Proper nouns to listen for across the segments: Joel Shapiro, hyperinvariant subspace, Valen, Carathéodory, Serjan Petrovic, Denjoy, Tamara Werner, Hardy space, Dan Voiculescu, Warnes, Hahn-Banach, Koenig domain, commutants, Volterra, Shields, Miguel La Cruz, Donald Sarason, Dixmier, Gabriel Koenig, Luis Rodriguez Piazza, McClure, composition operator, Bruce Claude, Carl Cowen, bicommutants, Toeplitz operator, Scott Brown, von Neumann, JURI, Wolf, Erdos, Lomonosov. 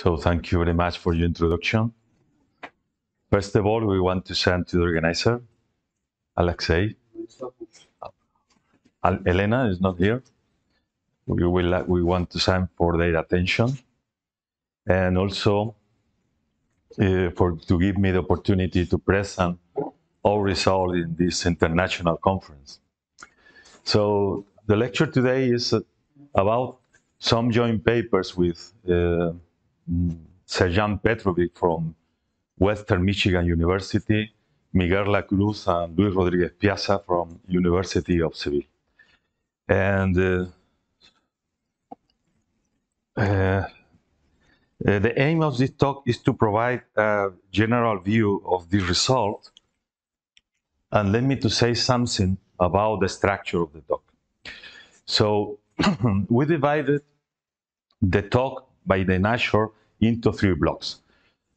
So thank you very much for your introduction. First of all, we want to send to the organizer, Alexei. Elena is not here. We want to thank for their attention and also to give me the opportunity to present our result in this international conference. So the lecture today is about some joint papers with Serjan Petrovic from Western Michigan University, Miguel La Cruz and Luis Rodriguez Piazza from University of Seville. And the aim of this talk is to provide a general view of the result, and let me to say something about the structure of the talk. So we divided the talk by the nature into three blocks.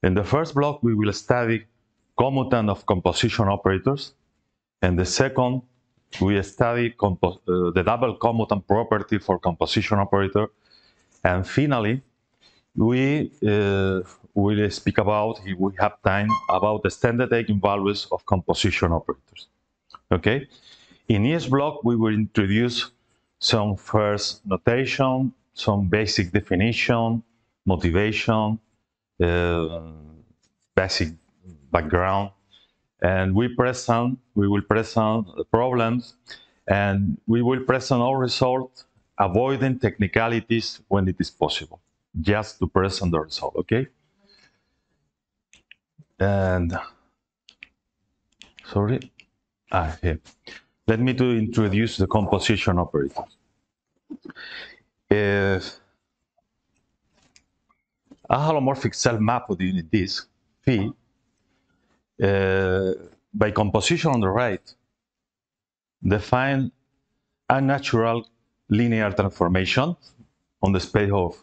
In the first block, we will study commutant of composition operators, and the second, we study the double commutant property for composition operator, and finally, we will speak about, if we have time, about the standard eigenvalues of composition operators. Okay? In each block, we will introduce some first notation, some basic definition, motivation, basic background, and we will present the problems, and we will present our result, avoiding technicalities when it is possible, just to present the result, okay? And, sorry, here. Let me to introduce the composition operator. A holomorphic cell map of the unit disk, phi, by composition on the right, define a natural linear transformation on the space of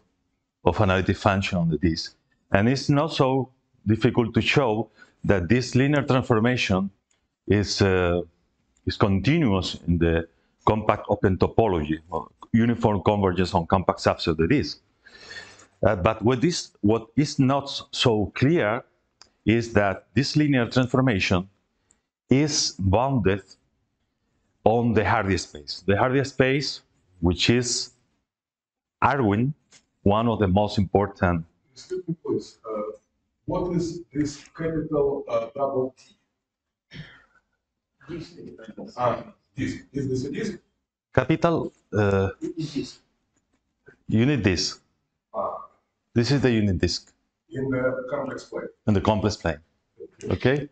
analytic function on the disk. And it's not so difficult to show that this linear transformation is continuous in the compact open topology, or uniform convergence on compact subsets of the disk. But what is not so clear is that this linear transformation is bounded on the Hardy space. The Hardy space, which is Arwin, one of the most important. Excuse me, please. What is this capital double T? Disk. Is this a disk? Capital unit disk. This is the unit disk. In the complex plane. In the complex plane. Okay.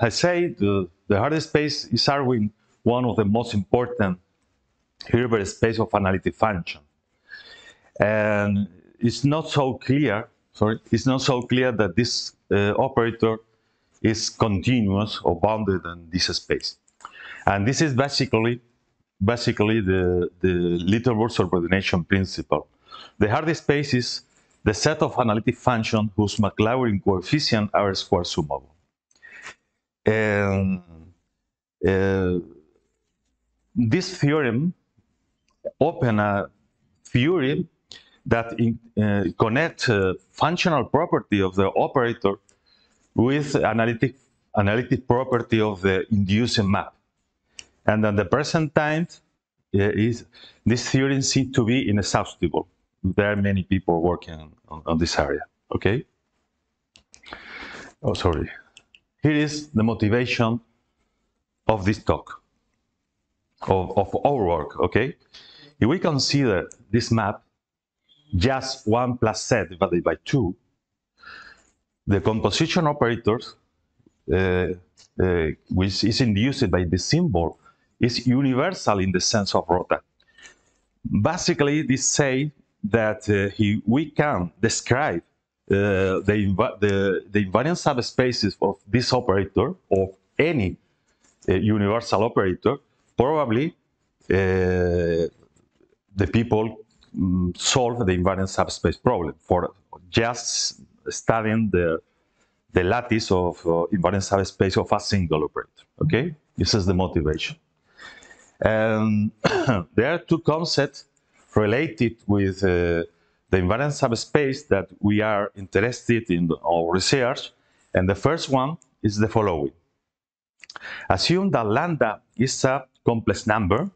I say the Hardy space is Arwin, one of the most important Hilbert space of analytic function. And it's not so clear, sorry, it's not so clear that this operator is continuous or bounded in this space. And this is basically the Littleburg subordination principle. The Hardy space is the set of analytic functions whose Maclaurin coefficients are square summable. And this theorem opens a theory that connects functional property of the operator with analytic property of the inducing map. And at the present time, this theorem seems to be inexhaustible. There are many people working on this area, okay? Oh, sorry. Here is the motivation of this talk, of our work, okay? If we consider this map just 1 plus z divided by 2, the composition operators, which is induced by the symbol, is universal in the sense of rota. Basically, this says that we can describe the invariant subspaces of this operator, or any universal operator. Probably the people solve the invariant subspace problem for just studying the lattice of invariant subspace of a single operator, okay? This is the motivation. There are two concepts related with the invariant subspace that we are interested in our research, and the first one is the following. Assume that lambda is a complex number.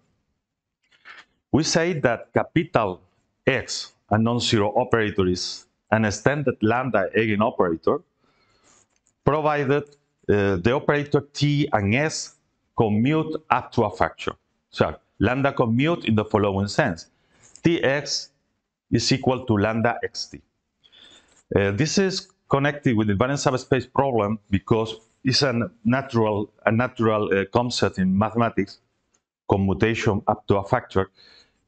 We say that capital X, a non-zero operator, is an extended lambda eigenoperator, provided the operator T and S commute up to a factor. So lambda commute in the following sense: Tx is equal to lambda xt. This is connected with the invariant subspace problem because it's a natural concept in mathematics, commutation up to a factor.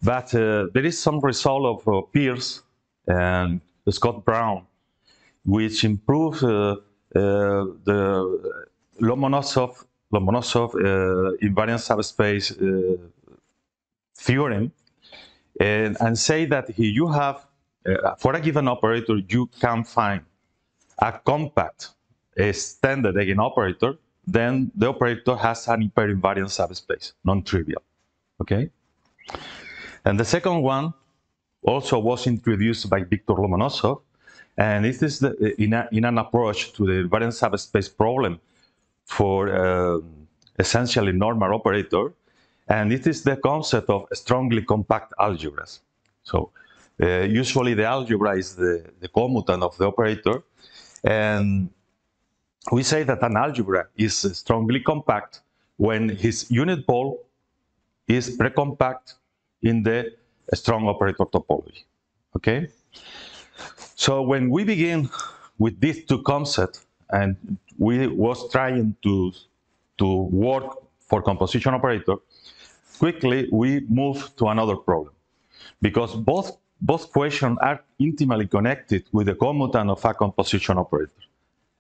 But there is some result of Pierce and Scott Brown, which improves the Lomonosov invariant subspace theorem, and say that here you have, for a given operator, you can find a compact extended eigenoperator, then the operator has an hyperinvariant subspace, non-trivial. Okay? And the second one also was introduced by Victor Lomonosov, and this is in an approach to the invariant subspace problem for essentially normal operator, and it is the concept of strongly compact algebras. So usually the algebra is the commutant of the operator, and we say that an algebra is strongly compact when his unit pole is precompact in the strong operator topology. Okay? So when we begin with these two concepts, and we was trying to work for composition operator, quickly we move to another problem, because both questions are intimately connected with the commutant of a composition operator.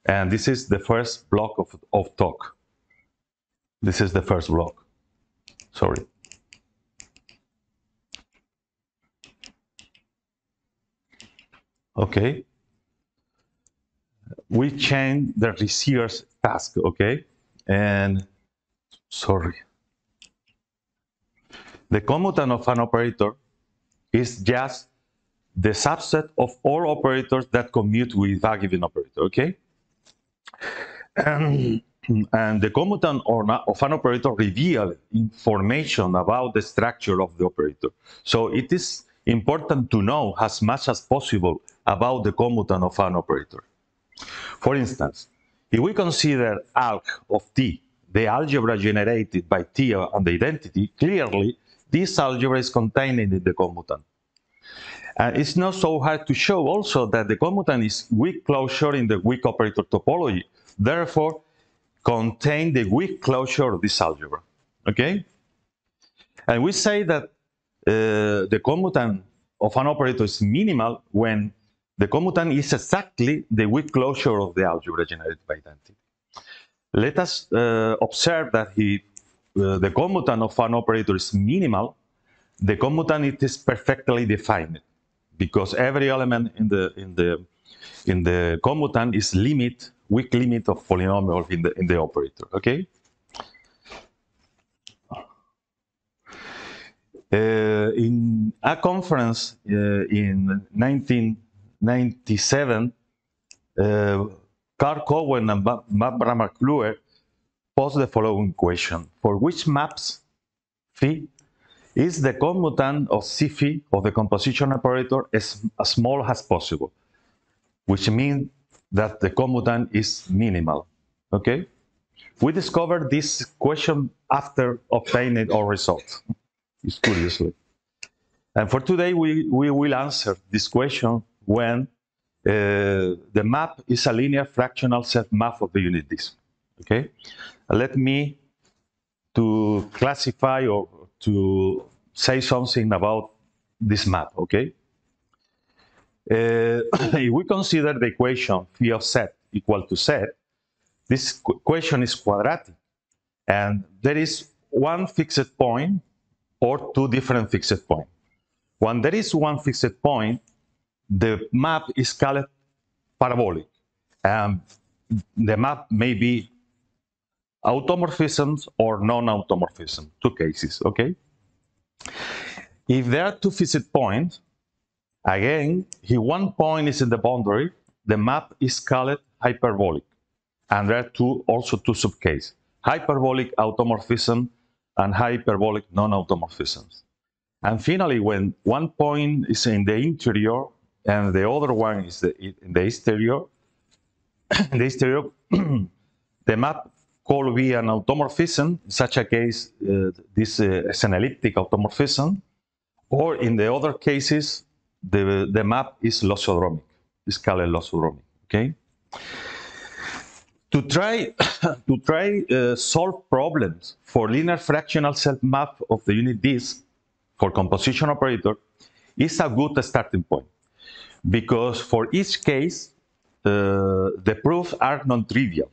And this is the first block of talk. This is the first block. Sorry. Okay. We change the receiver's task, okay? And, sorry. The commutant of an operator is just the subset of all operators that commute with a given operator, okay? And the commutant of an operator reveals information about the structure of the operator. So it is important to know as much as possible about the commutant of an operator. For instance, if we consider alg of T, the algebra generated by T and the identity, clearly this algebra is contained in the commutant. And it's not so hard to show also that the commutant is weak closure in the weak operator topology, therefore contain the weak closure of this algebra. Okay? And we say that the commutant of an operator is minimal when the commutant is exactly the weak closure of the algebra generated by identity. Let us observe that the commutant of an operator is minimal. The commutant, it is perfectly defined, because every element in the commutant is limit, weak limit of polynomial in the operator. Okay. In a conference in 1997, Carl Cowen and McClure posed the following question: for which maps phi is the commutant of C phi of the composition operator as small as possible, which means that the commutant is minimal. Okay? We discovered this question after obtaining our results. It's curiously. And for today, we will answer this question when the map is a linear fractional set map of the unit disk. Okay? Let me to classify or to say something about this map. Okay? If we consider the equation phi of set equal to set, this equation is quadratic, and there is one fixed point or two different fixed points. When there is one fixed point, the map is called parabolic. The map may be automorphisms or non-automorphism, two cases, okay? If there are two fixed points, Again, if one point is in the boundary, the map is called hyperbolic. And there are also two subcases, hyperbolic automorphism and hyperbolic non-automorphisms. And finally, when one point is in the interior and the other one is in the exterior, the map could be an automorphism. In such a case, this is an elliptic automorphism. Or in the other cases, the map is lossodromic. It's called lossodromic. Okay. To try solve problems for linear fractional self-map of the unit disk for composition operator is a good starting point, because for each case the proofs are non-trivial,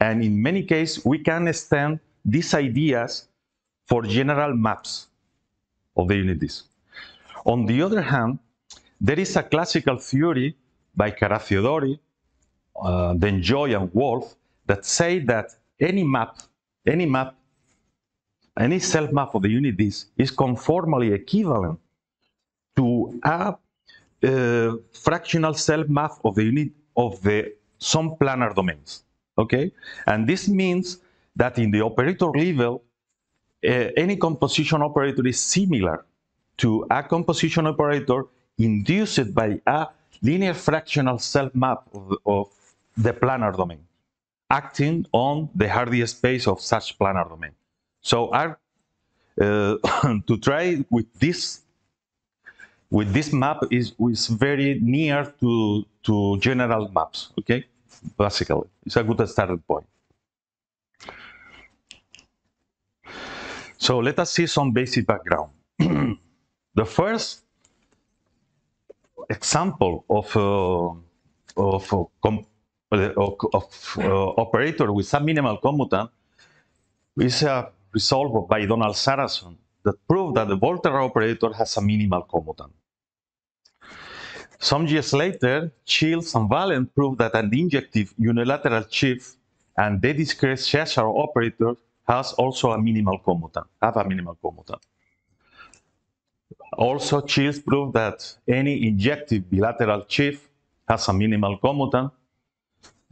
and in many cases we can extend these ideas for general maps of the unit disk. On the other hand, there is a classical theory by Carathéodory, Denjoy and Wolf, that say that any self-map of the unit disk is conformally equivalent to a fractional self-map of the unit of the some planar domains. Okay, and this means that in the operator level, any composition operator is similar to a composition operator induced by a linear fractional self-map of the planar domain, acting on the Hardy space of such planar domain. So to try with this map is very near to general maps, okay? Basically, it's a good starting point. So let us see some basic background. The first example of operator with some minimal commutant is resolved by Donald Sarason that proved that the Volterra operator has a minimal commutant. Some years later, Shields and Valen proved that an injective unilateral shift and the discrete Cheshire operator has also a minimal commutant. Also, Shields proved that any injective bilateral shift has a minimal commutant.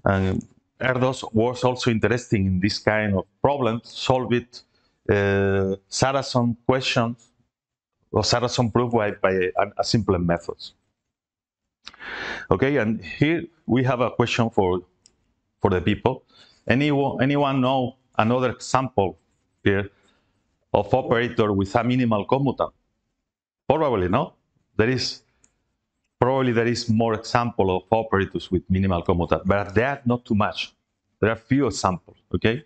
And Erdos was also interested in this kind of problem, solved it. Sarason questions, or Sarason proved by simpler methods. Okay, and here we have a question for the people. Anyone know another example here of operator with a minimal commutant? Probably no. There is more example of operators with minimal commutant, but there are not too much. There are few examples. Okay.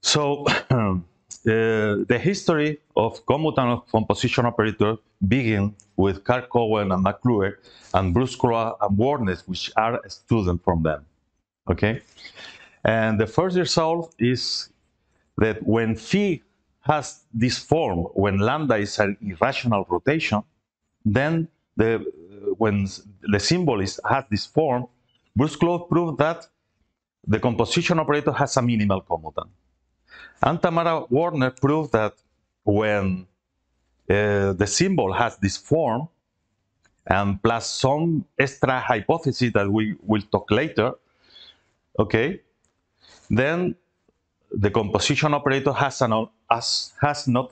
So the history of commutant composition operator begins with Carl Cowen and McClure and Bruce Claude and Warnes, which are a student from them. Okay. And the first result is that when phi has this form, when lambda is an irrational rotation, then when the symbol has this form, Bruce Claude proved that the composition operator has a minimal commutant. And Tamara Werner proved that when the symbol has this form, and plus some extra hypothesis that we will talk later, okay, then the composition operator has not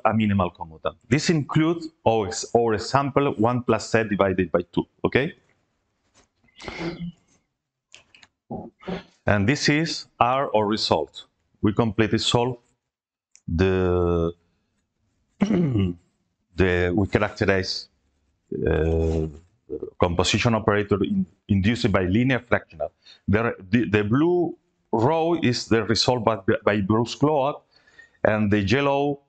a minimal commutant. This includes our example 1 plus z divided by 2, okay? And this is our result. We completely solve we characterize composition operator induced by linear fractional. The blue row is the result by Bruce Claude, and the yellow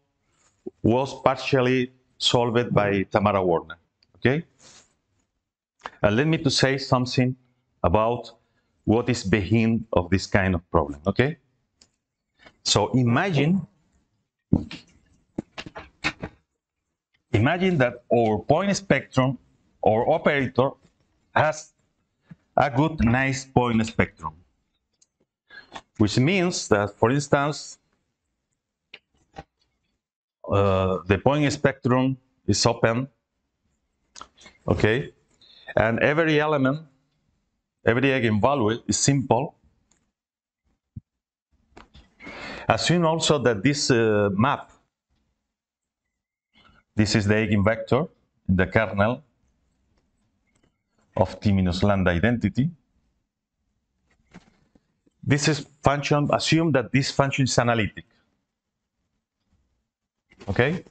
was partially solved by Tamara Werner. Okay? And let me to say something about what is behind of this kind of problem. Okay? So imagine that our point spectrum or operator has a good nice point spectrum, which means that, for instance, the Poigny spectrum is open, okay, and every element, every eigenvalue is simple. Assume also that this map, this is the eigenvector in the kernel of T minus lambda identity. This is function, assume that this function is analytic. Okay?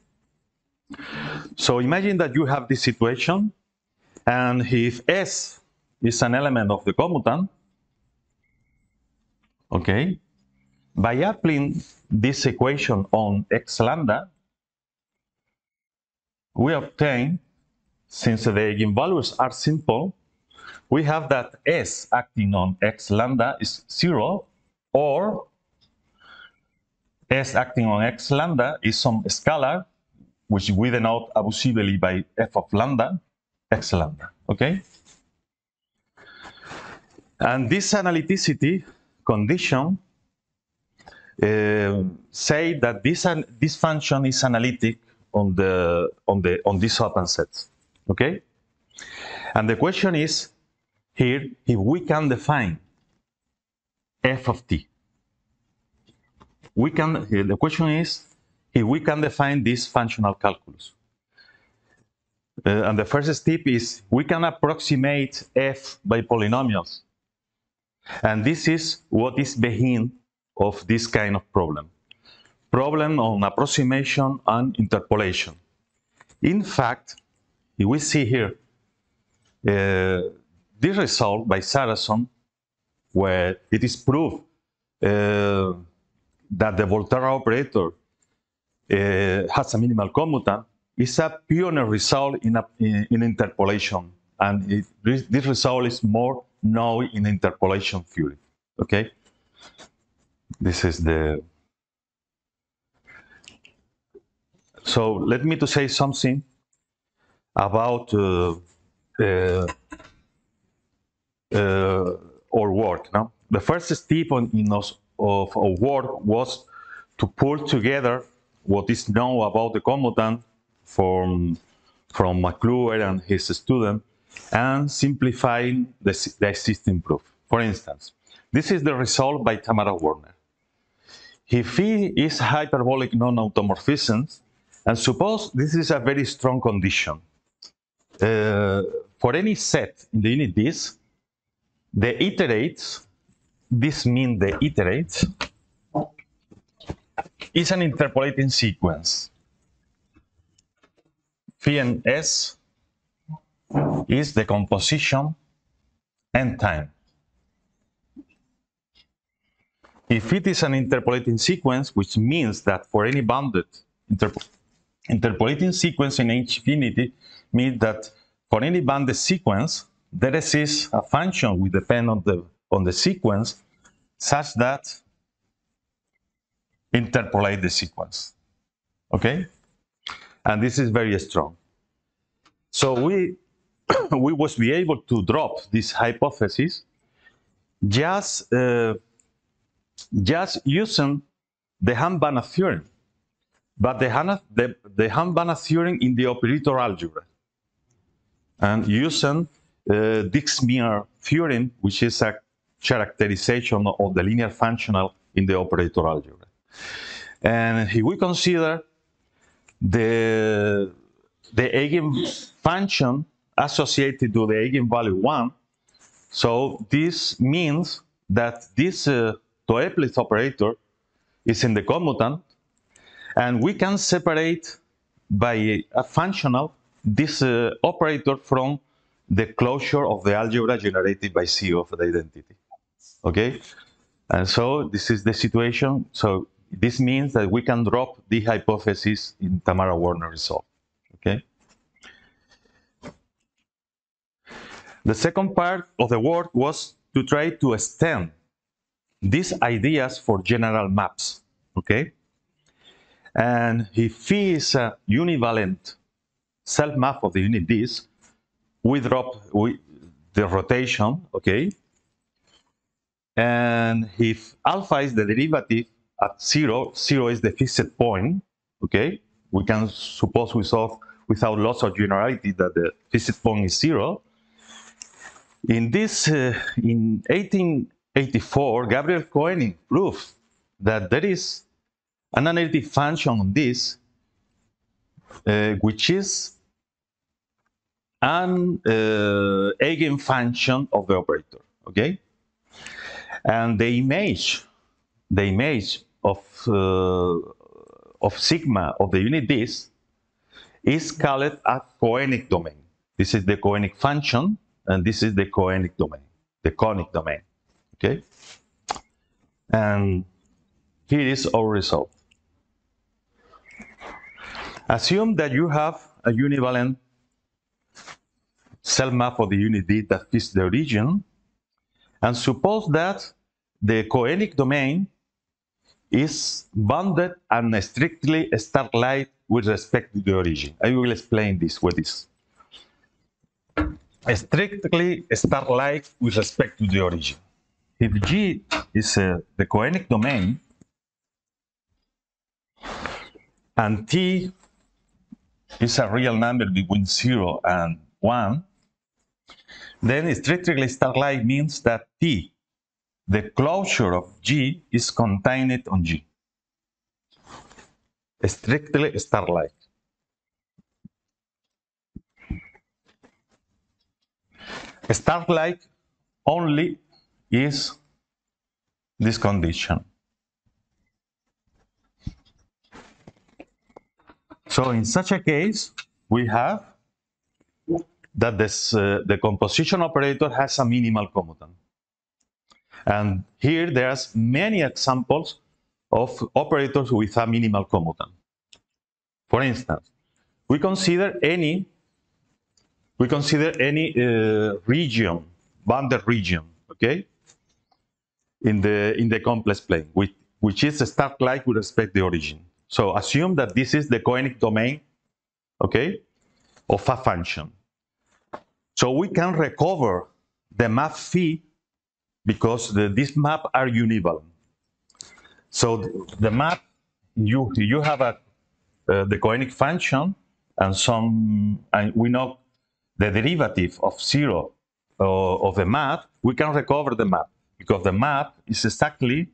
So imagine that you have this situation, and if S is an element of the commutant, okay, by applying this equation on X lambda, we obtain, since the eigenvalues are simple, we have that S acting on X lambda is 0, or S acting on X lambda is some scalar, which we denote abusively by F of lambda, X lambda, okay? And this analyticity condition say that this function is analytic on these open sets, okay? And the question is here if we can define f of t. The question is if we can define this functional calculus. And the first step is we can approximate f by polynomials, and this is what is behind of this kind of problem. Problem on approximation and interpolation. In fact, if we see here this result by Sarason, where it is proved that the Volterra operator has a minimal commutant, is a pioneer result in interpolation, and this result is more known in interpolation theory. Okay, this is the. So let me to say something about our work. Now, the first step of our work was to pull together what is known about the commutant from McClure and his student, and simplifying the existing proof. For instance, this is the result by Tamara Werner. If E is hyperbolic non-automorphisms, and suppose this is a very strong condition. For any set in the unit disk, the iterates, this means the iterates, is an interpolating sequence. Phi and S is the composition and time. If it is an interpolating sequence, which means that for any bounded interpolating sequence in infinity means that for any bounded sequence there exists a function which depends on the sequence such that interpolate the sequence. Okay? And this is very strong. So we was be able to drop this hypothesis just using the Hahn-Banach theorem. But the Hahn-Banach theorem in the operator algebra, and using Dixmier theorem, which is a characterization of the linear functional in the operator algebra. And if we consider the eigenfunction associated to the eigenvalue 1, so this means that this Toeplitz operator is in the commutant, and we can separate by a functional this operator from the closure of the algebra generated by C of the identity. Okay? And so this is the situation. So this means that we can drop the hypothesis in Tamara Werner result. Okay? The second part of the work was to try to extend these ideas for general maps. Okay? And if phi is a univalent self-map of the unit disk, we drop the rotation, okay? And if alpha is the derivative at 0, 0 is the fixed point, okay? we can suppose without loss of generality that the visit point is zero. In 1884, Gabriel Koenig proved that there is an analytic function on this, which is an eigenfunction of the operator. Okay, and the image of sigma of the unit disk is called a Koenig domain. This is the Koenig function, and this is the Koenig domain, Okay, and here is our result. Assume that you have a univalent cell map of the unit disk that fits the origin, and suppose that the Koenig domain is bounded and strictly starlight with respect to the origin. I will explain this with this. Strictly starlight with respect to the origin. If G is the Koenig domain and T is a real number between 0 and 1, then strictly starlight means that T, the closure of G, is contained on G. Strictly starlight. Starlight only is this condition. So in such a case, we have that this, the composition operator has a minimal commutant. And here there's many examples of operators with a minimal commutant. For instance, we consider any region, bounded region, okay, in the complex plane, which is starlight with respect to the origin. So assume that this is the Koenig domain, okay, of a function. So we can recover the map phi because these maps are univalent. So the map, you have the Koenig function and we know the derivative of zero of the map. We can recover the map because the map is exactly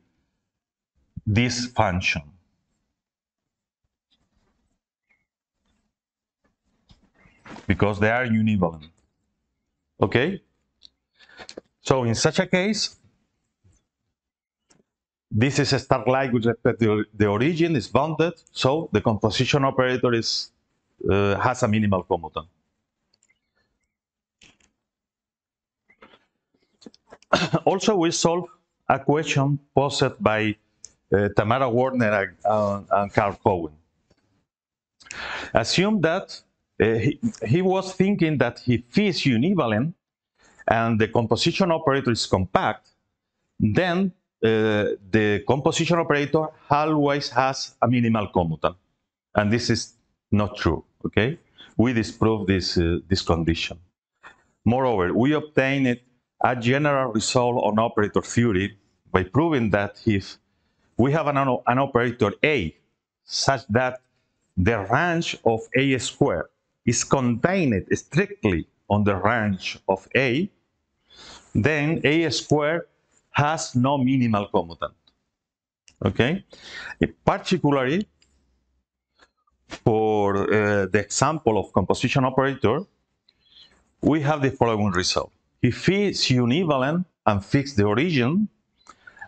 this function. Because they are univalent. Okay? So in such a case, this is a starlight with respect to the origin, is bounded, so the composition operator is has a minimal commutant. Also, we solve a question posed by Tamara Werner and Carl Cowen. Assume that he was thinking that if phi is univalent and the composition operator is compact, then the composition operator always has a minimal commutant, and this is not true. Okay, we disprove this condition. Moreover, we obtained a general result on operator theory by proving that if we have an operator A such that the range of A squared is contained strictly on the range of A, then A squared has no minimal commutant. Okay? Particularly for the example of composition operator, we have the following result. If phi is univalent and fixes the origin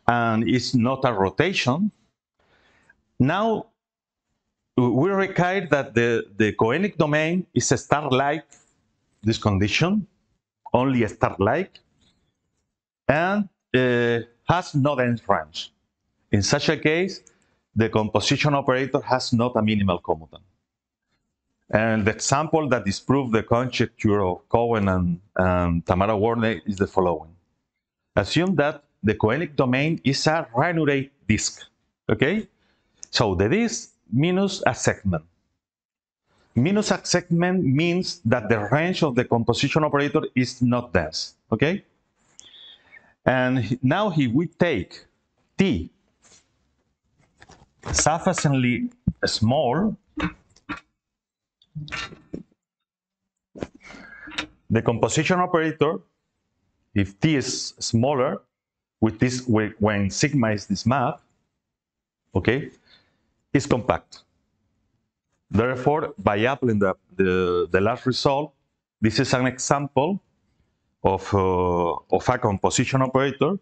and is not a rotation, now we require that the Koenig domain is a star-like, this condition, only a star-like, and has no dense range. In such a case, the composition operator has not a minimal commutant. And the example that disproves the conjecture of Cowen and Tamara Werner is the following. Assume that the Koenig domain is a ranurate disk, okay? So the disk minus a segment. Minus a segment means that the range of the composition operator is not dense, okay? And now if we take T sufficiently small, The composition operator, if t is smaller, with this, when sigma is this map, okay, is compact. Therefore, by applying the last result, this is an example of a composition operator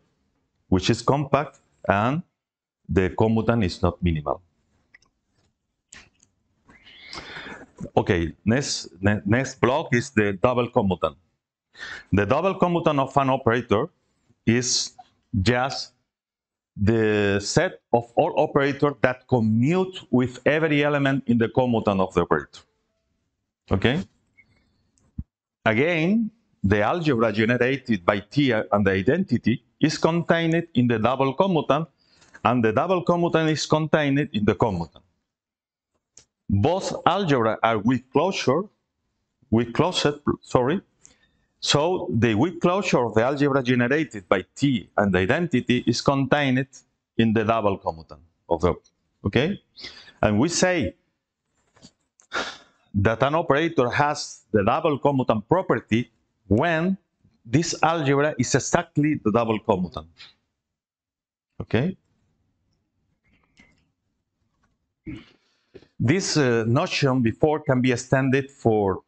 which is compact and the commutant is not minimal. Okay, next block is the double commutant. The double commutant of an operator is just the set of all operators that commute with every element in the commutant of the operator. Okay? Again, the algebra generated by T and the identity is contained in the double commutant, and the double commutant is contained in the commutant. Both algebra are with closure, so the weak closure of the algebra generated by T and the identity is contained in the double commutant of the, okay? And we say that an operator has the double commutant property when this algebra is exactly the double commutant, okay? This notion before can be extended for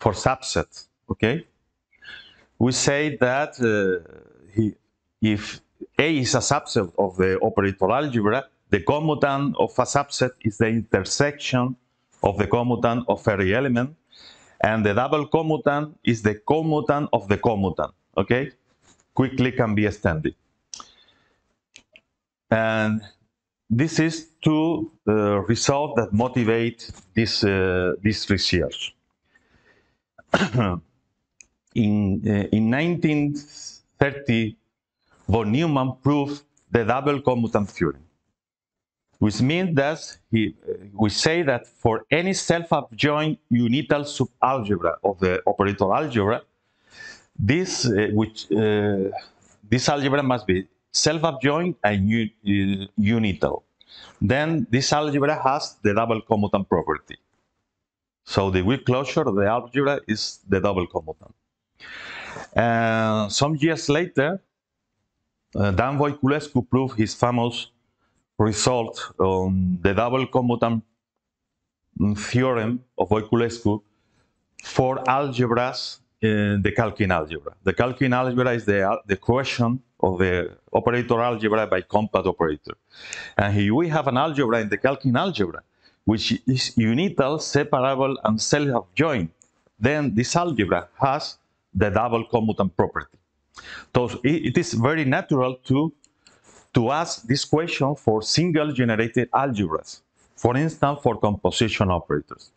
subsets, okay? We say that if A is a subset of the operator algebra, the commutant of a subset is the intersection of the commutant of every element, and the double commutant is the commutant of the commutant, okay? Quickly can be extended. And this is two results that motivate this research. In 1930, von Neumann proved the double commutant theorem, which means that we say that for any self-adjoint unital subalgebra of the operator algebra, this algebra must be self-adjoint and unital. Then this algebra has the double commutant property. So the weak closure of the algebra is the double commutant. Some years later, Dan Voiculescu proved his famous result on the double commutant theorem of Voiculescu for algebras in the Calkin algebra. The Calkin algebra is the quotient of the operator algebra by compact operator. And here we have an algebra in the Calkin algebra, which is unital, separable, and self-adjoint. Then this algebra has the double commutant property. So it is very natural to ask this question for single generated algebras, for instance, for composition operators.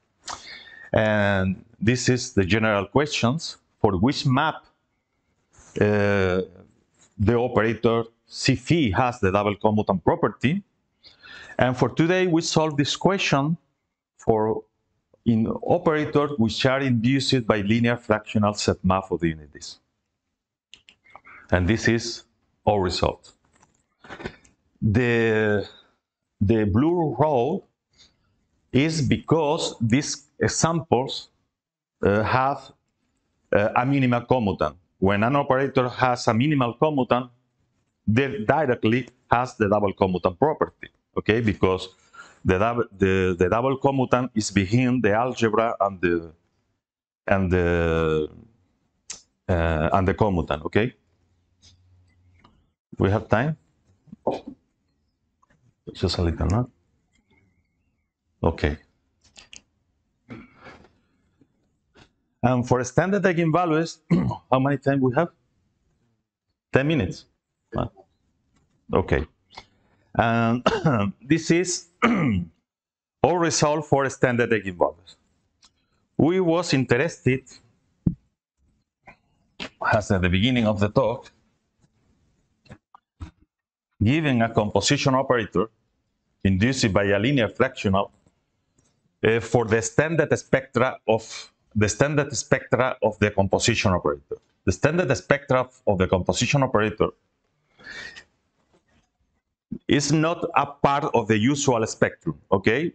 And this is the general questions for which map the operator Cφ has the double commutant property. And for today, we solve this question for in operators which are induced by linear fractional set map of the unities. And this is our result. The blue row is because these examples have a minimal commutant. When an operator has a minimal commutant, they directly has the double commutant property, okay? Because the double commutant is behind the algebra and the commutant. Okay, we have time. Just a little, no? Okay. And for standard eigenvalues, how many time we have? 10 minutes. Okay. And this is our result for standard eigenvalues. We was interested, as at the beginning of the talk, given a composition operator induced by a linear fractional for the standard spectra of the composition operator. The standard spectra of the composition operator is not a part of the usual spectrum, okay?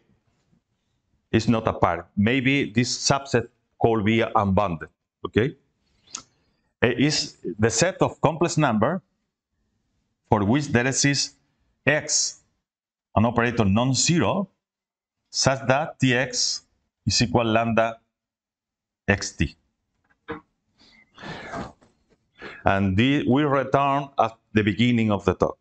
is not a part. Maybe this subset could be unbounded, okay? It is the set of complex numbers for which there exists x, an operator non-zero, such that tx is equal lambda xt. And we return at the beginning of the talk,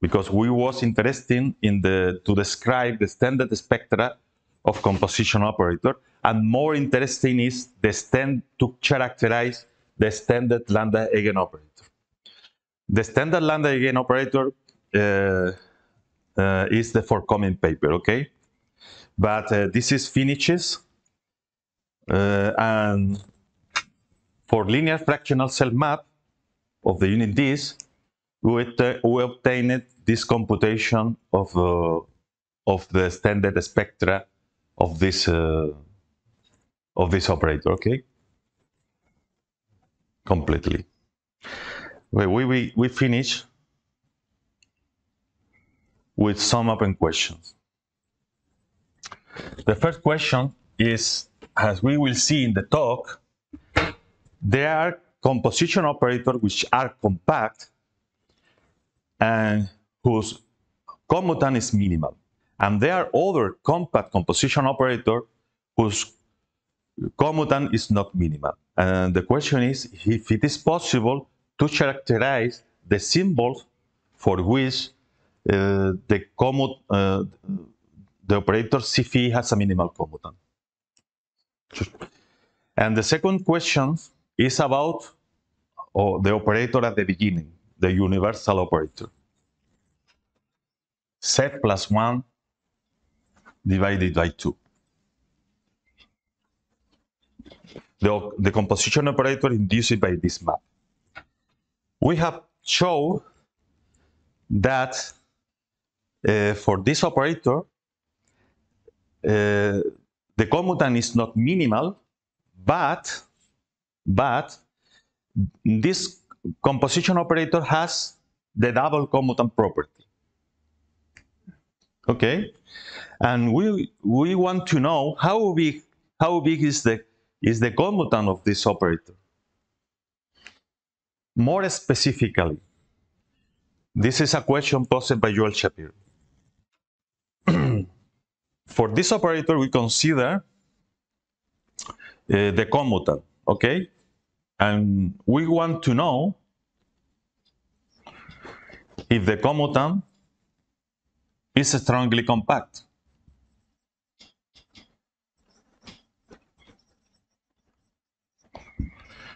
because we was interested in to describe the standard spectra of composition operator, and more interesting is the to characterize the standard lambda eigenoperator. The standard lambda eigenoperator is the forthcoming paper, okay? But this is finishes, and for linear fractional cell map of the unit Ds, we obtained this computation of the standard spectra of this operator, okay? Completely. We finish with some open questions. The first question is, as we will see in the talk, there are composition operators which are compact and whose commutant is minimal. And there are other compact composition operators whose commutant is not minimal. And the question is if it is possible to characterize the symbols for which the operator Cφ has a minimal commutant. And the second question is about the operator at the beginning, the universal operator. Z plus 1 divided by 2. The composition operator induced by this map. We have shown that for this operator, the commutant is not minimal, but this composition operator has the double commutant property. Okay, and we want to know how big is the commutant of this operator. More specifically, this is a question posed by Joel Shapiro. For this operator, we consider the commutant, okay? And we want to know if the commutant is strongly compact.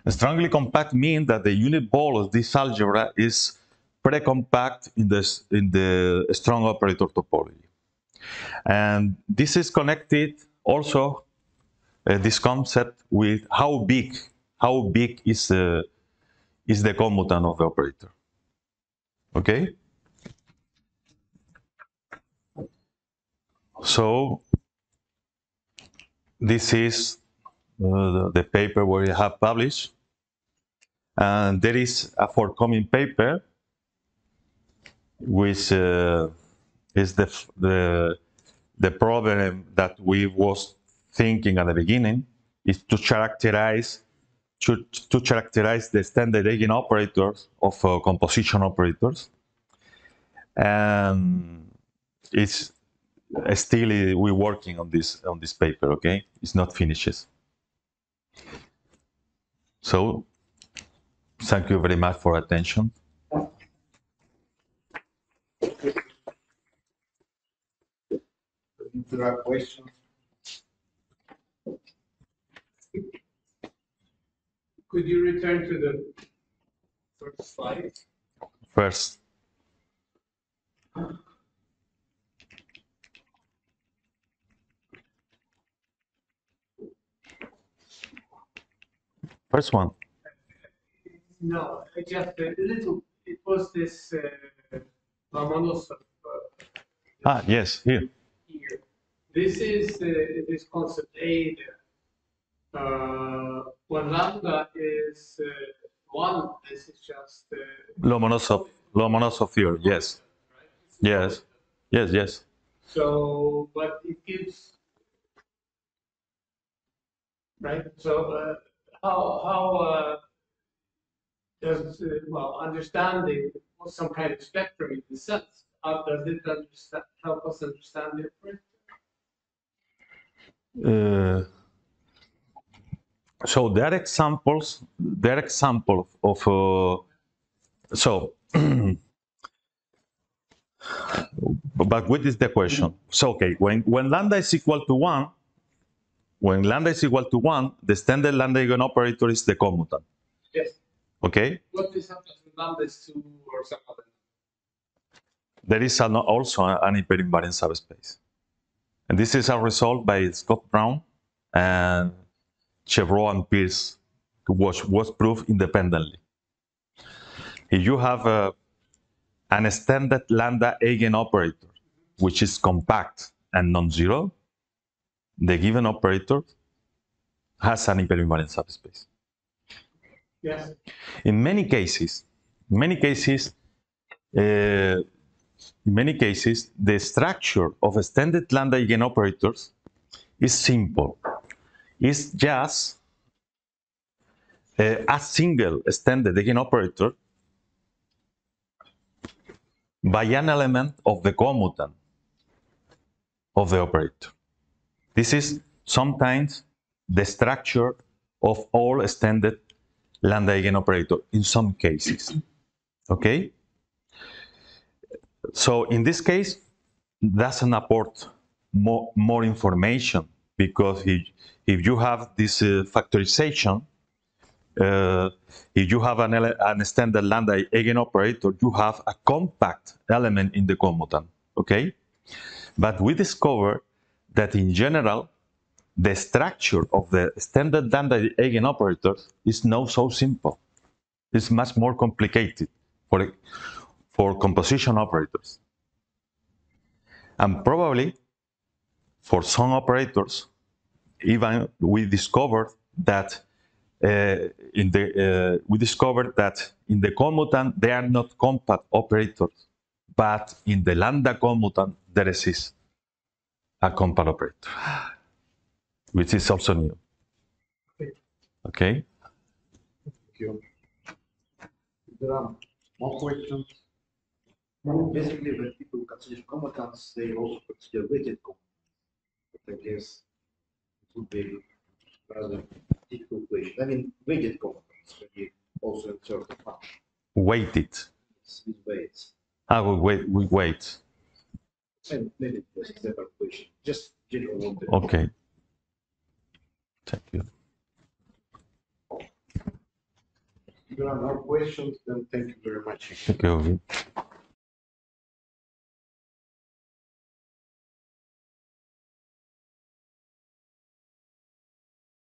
Strongly compact means that the unit ball of this algebra is pre-compact in the strong operator topology. And this is connected also, this concept, with how big is the commutant of the operator. Okay? So this is the paper where we have published, and there is a forthcoming paper which is the problem that we was thinking at the beginning, is to characterize the standard eigenoperators of composition operators, and it's still we're working on this paper. Okay, it's not finished. So, thank you very much for attention. If there are questions, could you return to the first slide? First. First one. No, just a little. It was this Lomonosov. Yes, here. This is this concept A there. When lambda is 1, this is just Lomonosov theory. Yes, right? Yes, yes, yes. So, but it gives right? So how does well, understanding some kind of spectrum in the sense, how does it help us understand it? So their example of so but what is the question? So okay, when lambda is equal to 1, the standard lambda eigen operator is the commutant. Yes. Okay. What is happening when lambda is 2 or something? There is also an hyperinvariant subspace. And this is a result by Scott Brown and Chevreau and Pierce, was proved independently. If you have an extended lambda eigenoperator, which is compact and non-zero, the given operator has an hyperinvariant subspace. Yes. In many cases, the structure of extended lambda eigenoperators is simple. It's just a single extended eigenoperator by an element of the commutant of the operator. This is sometimes the structure of all extended lambda eigenoperator in some cases. Okay? So in this case, doesn't apport more information, because if you have this factorization, if you have an standard lambda eigenoperator, you have a compact element in the commutant. Okay, but we discover that in general, the structure of the standard lambda eigenoperator is not so simple. It's much more complicated for composition operators, and probably for some operators, even we discovered that in the commutant they are not compact operators, but in the lambda commutant there exists a compact operator, which is also new. Okay. Thank you. There are more questions. Basically, when people consider commutants, they also consider weighted commutants. But I guess it would be rather difficult way. I mean, weighted commutants, when you also observe the function. Weighted? Yes, with weights. Ah, with weights. And maybe it's a separate question. Just general one. Okay. Thank you. If there are no questions, then thank you very much. Thank you.